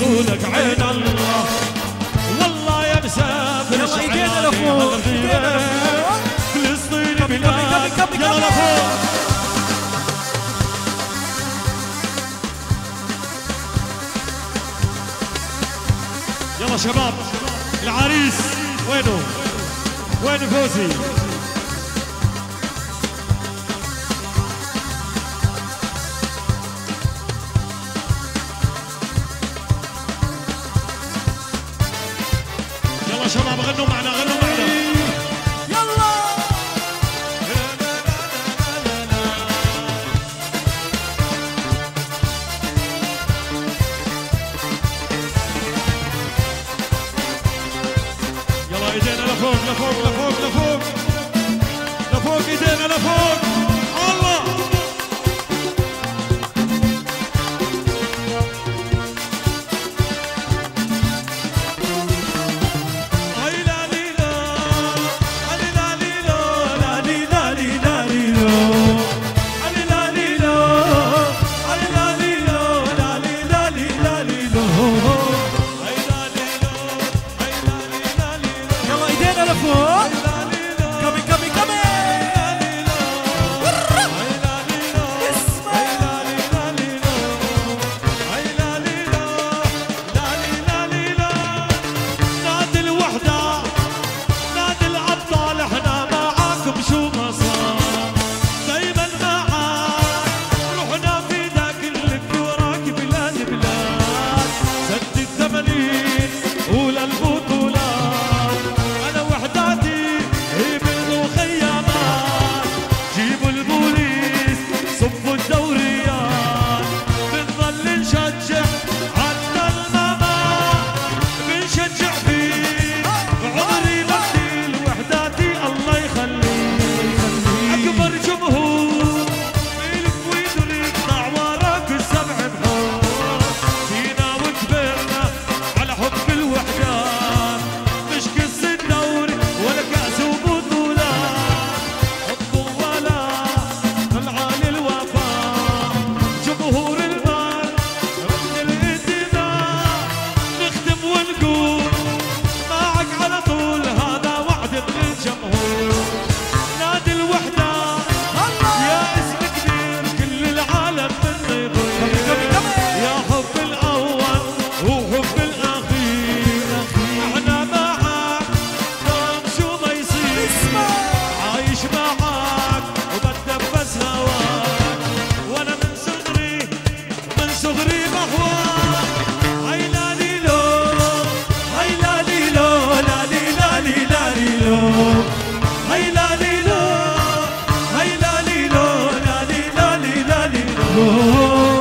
رسولك عين الله والله يا مسافر شعينا لفوق فلسطين بلاك يا لفوق. يلا شباب العريس وينه؟ وين فوزي؟ يلا شباب غنوا معنا غنوا معنا يلا. يلا ايدينا لفوق لفوق لفوق لفوق لفوق ايدينا لفوق الله. Oh